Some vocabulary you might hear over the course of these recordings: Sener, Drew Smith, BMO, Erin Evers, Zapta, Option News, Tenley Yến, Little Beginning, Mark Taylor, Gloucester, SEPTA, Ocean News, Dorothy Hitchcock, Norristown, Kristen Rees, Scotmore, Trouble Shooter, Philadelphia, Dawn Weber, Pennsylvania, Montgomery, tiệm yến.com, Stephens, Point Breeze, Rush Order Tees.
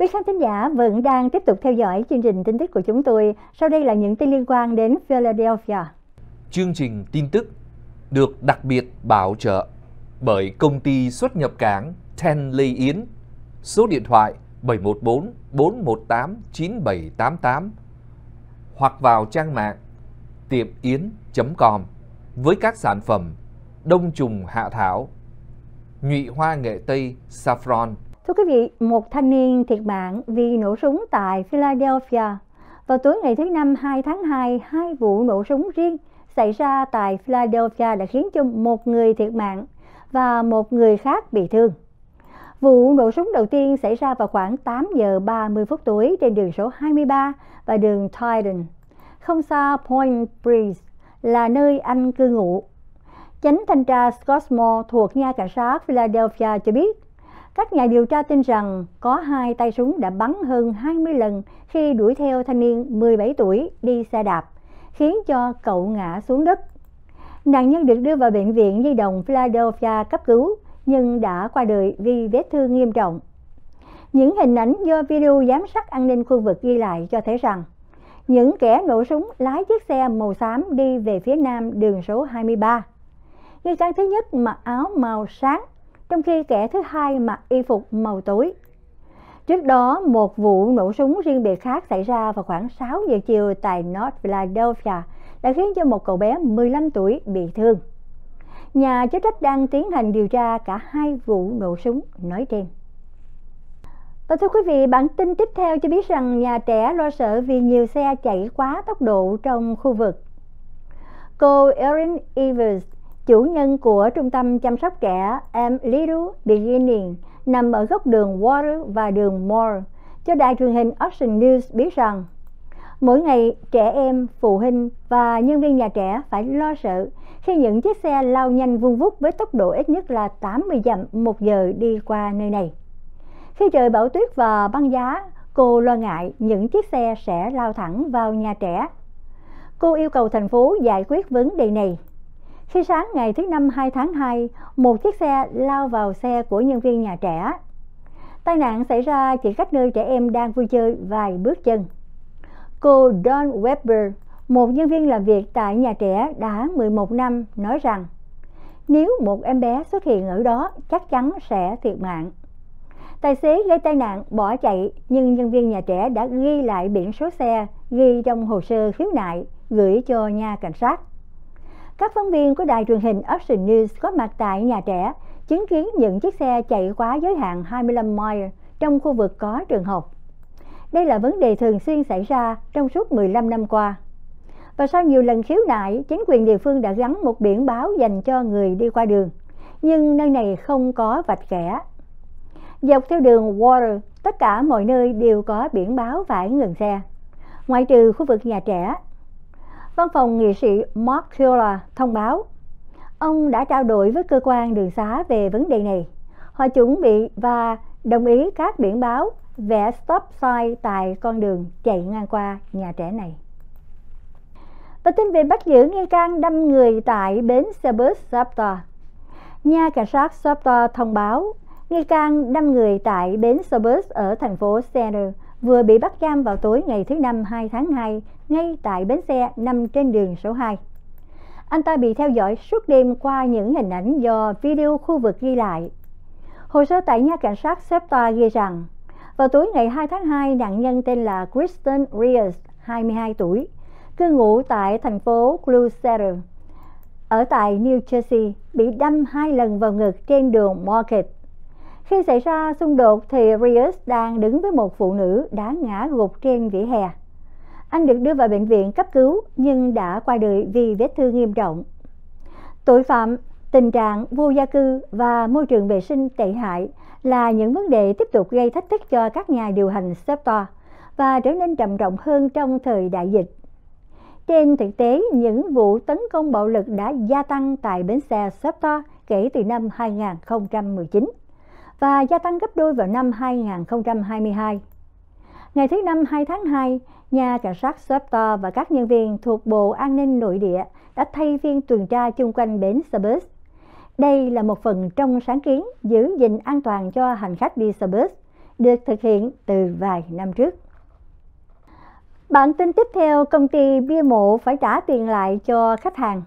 Quý khán thính giả vẫn đang tiếp tục theo dõi chương trình tin tức của chúng tôi. Sau đây là những tin liên quan đến Philadelphia. Chương trình tin tức được đặc biệt bảo trợ bởi công ty xuất nhập cảng Tenley Yến, số điện thoại 714 418 9788 hoặc vào trang mạng tiệm yến.com với các sản phẩm đông trùng hạ thảo, nhụy hoa nghệ Tây saffron. Thưa quý vị, một thanh niên thiệt mạng vì nổ súng tại Philadelphia. Vào tối ngày thứ Năm 2 tháng 2, hai vụ nổ súng riêng xảy ra tại Philadelphia đã khiến cho một người thiệt mạng và một người khác bị thương. Vụ nổ súng đầu tiên xảy ra vào khoảng 8 giờ 30 phút tối trên đường số 23 và đường Tyden, không xa Point Breeze là nơi anh cư ngụ. Chánh thanh tra Scotmore thuộc nha cảnh sát Philadelphia cho biết, các nhà điều tra tin rằng có hai tay súng đã bắn hơn 20 lần khi đuổi theo thanh niên 17 tuổi đi xe đạp, khiến cho cậu ngã xuống đất. Nạn nhân được đưa vào bệnh viện nhi đồng Philadelphia cấp cứu, nhưng đã qua đời vì vết thương nghiêm trọng. Những hình ảnh do video giám sát an ninh khu vực ghi lại cho thấy rằng, những kẻ nổ súng lái chiếc xe màu xám đi về phía nam đường số 23. Nghi can thứ nhất mặc áo màu sáng, trong khi kẻ thứ hai mặc y phục màu tối. Trước đó, một vụ nổ súng riêng biệt khác xảy ra vào khoảng 6 giờ chiều tại North Philadelphia đã khiến cho một cậu bé 15 tuổi bị thương. Nhà chức trách đang tiến hành điều tra cả hai vụ nổ súng nói trên. Và thưa quý vị, bản tin tiếp theo cho biết rằng nhà trẻ lo sợ vì nhiều xe chạy quá tốc độ trong khu vực. Cô Erin Evers, chủ nhân của trung tâm chăm sóc trẻ em Little Beginning nằm ở góc đường Water và đường Moore, cho đài truyền hình Ocean News biết rằng mỗi ngày trẻ em, phụ huynh và nhân viên nhà trẻ phải lo sợ khi những chiếc xe lao nhanh vun vút với tốc độ ít nhất là 80 dặm một giờ đi qua nơi này. Khi trời bão tuyết và băng giá, cô lo ngại những chiếc xe sẽ lao thẳng vào nhà trẻ. Cô yêu cầu thành phố giải quyết vấn đề này. Khi sáng ngày thứ Năm 2 tháng 2, một chiếc xe lao vào xe của nhân viên nhà trẻ. Tai nạn xảy ra chỉ cách nơi trẻ em đang vui chơi vài bước chân. Cô Dawn Weber, một nhân viên làm việc tại nhà trẻ đã 11 năm, nói rằng nếu một em bé xuất hiện ở đó, chắc chắn sẽ thiệt mạng. Tài xế gây tai nạn bỏ chạy, nhưng nhân viên nhà trẻ đã ghi lại biển số xe ghi trong hồ sơ khiếu nại gửi cho nha cảnh sát. Các phóng viên của đài truyền hình Option News có mặt tại nhà trẻ, chứng kiến những chiếc xe chạy quá giới hạn 25 mile trong khu vực có trường học. Đây là vấn đề thường xuyên xảy ra trong suốt 15 năm qua. Và sau nhiều lần khiếu nại, chính quyền địa phương đã gắn một biển báo dành cho người đi qua đường, nhưng nơi này không có vạch kẻ. Dọc theo đường Water, tất cả mọi nơi đều có biển báo phải ngừng xe, ngoại trừ khu vực nhà trẻ. Văn phòng nghị sĩ Mark Taylor thông báo, ông đã trao đổi với cơ quan đường xá về vấn đề này. Họ chuẩn bị và đồng ý các biển báo vẽ stop sign tại con đường chạy ngang qua nhà trẻ này. Và tin về bắt giữ nghi can đâm người tại bến xe bus Zapta. Nhà cảnh sát Zapta thông báo, nghi can đâm người tại bến xe bus ở thành phố Sener vừa bị bắt giam vào tối ngày thứ Năm 2 tháng 2 ngay tại bến xe nằm trên đường số 2. Anh ta bị theo dõi suốt đêm qua những hình ảnh do video khu vực ghi lại. Hồ sơ tại nha cảnh sát SEPTA ghi rằng, vào tối ngày 2 tháng 2, nạn nhân tên là Kristen Rees, 22 tuổi, cư ngụ tại thành phố Gloucester, ở tại New Jersey, bị đâm 2 lần vào ngực trên đường Market. Khi xảy ra xung đột thì Rees đang đứng với một phụ nữ đã ngã gục trên vỉa hè. Anh được đưa vào bệnh viện cấp cứu nhưng đã qua đời vì vết thương nghiêm trọng. Tội phạm, tình trạng vô gia cư và môi trường vệ sinh tệ hại là những vấn đề tiếp tục gây thách thức cho các nhà điều hành SEPTA và trở nên trầm trọng hơn trong thời đại dịch. Trên thực tế, những vụ tấn công bạo lực đã gia tăng tại bến xe SEPTA kể từ năm 2019 và gia tăng gấp đôi vào năm 2022. Ngày thứ Năm 2 tháng 2, nhà cảnh sát SEPTA và các nhân viên thuộc Bộ An ninh Nội địa đã thay phiên tuần tra chung quanh bến xe bus. Đây là một phần trong sáng kiến giữ gìn an toàn cho hành khách đi xe bus, được thực hiện từ vài năm trước. Bản tin tiếp theo, công ty BMO phải trả tiền lại cho khách hàng.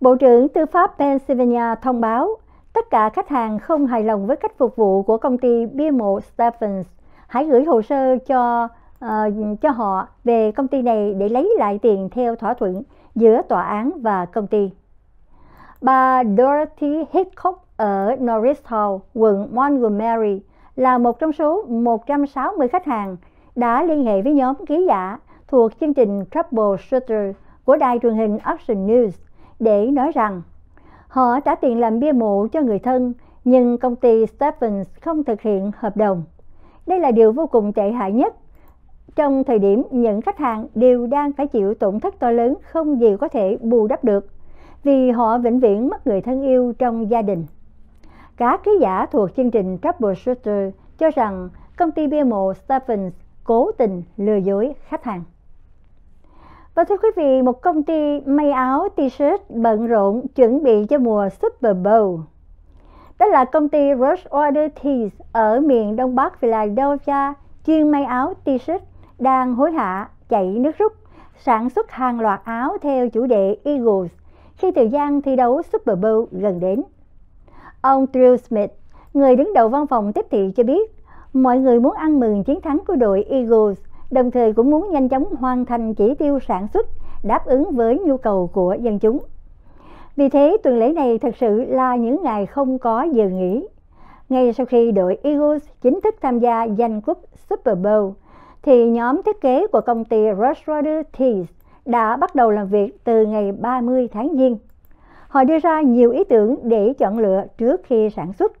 Bộ trưởng Tư pháp Pennsylvania thông báo tất cả khách hàng không hài lòng với cách phục vụ của công ty BMO Stephens. Hãy gửi hồ sơ cho họ về công ty này để lấy lại tiền theo thỏa thuận giữa tòa án và công ty. Bà Dorothy Hitchcock ở Norristown, quận Montgomery là một trong số 160 khách hàng đã liên hệ với nhóm ký giả thuộc chương trình Trouble Shooter của đài truyền hình Option News để nói rằng họ trả tiền làm bia mộ cho người thân, nhưng công ty Stephens không thực hiện hợp đồng. Đây là điều vô cùng tệ hại nhất trong thời điểm những khách hàng đều đang phải chịu tổn thất to lớn không gì có thể bù đắp được, vì họ vĩnh viễn mất người thân yêu trong gia đình. Các ký giả thuộc chương trình Trouble Shooter cho rằng công ty BMO Stephens cố tình lừa dối khách hàng. Và thưa quý vị, một công ty may áo t-shirt bận rộn chuẩn bị cho mùa Super Bowl. Đó là công ty Rush Order Tees ở miền Đông Bắc Philadelphia, chuyên may áo t-shirt, đang hối hả chạy nước rút, sản xuất hàng loạt áo theo chủ đề Eagles khi thời gian thi đấu Super Bowl gần đến. Ông Drew Smith, người đứng đầu văn phòng tiếp thị cho biết, mọi người muốn ăn mừng chiến thắng của đội Eagles, đồng thời cũng muốn nhanh chóng hoàn thành chỉ tiêu sản xuất đáp ứng với nhu cầu của dân chúng. Vì thế, tuần lễ này thật sự là những ngày không có giờ nghỉ. Ngay sau khi đội Eagles chính thức tham gia giành cúp Super Bowl, thì nhóm thiết kế của công ty Rush Order Tees đã bắt đầu làm việc từ ngày 30 tháng Giêng. Họ đưa ra nhiều ý tưởng để chọn lựa trước khi sản xuất.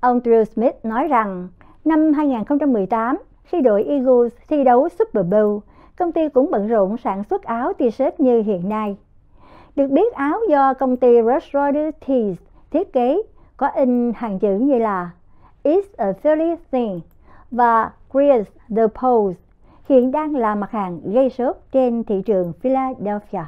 Ông Drew Smith nói rằng, năm 2018, khi đội Eagles thi đấu Super Bowl, công ty cũng bận rộn sản xuất áo t-shirt như hiện nay. Được biết, áo do công ty Rush Order Tees thiết kế có in hàng chữ như là "It's a Philly thing" và "Grease the Pose", hiện đang là mặt hàng gây sốt trên thị trường Philadelphia.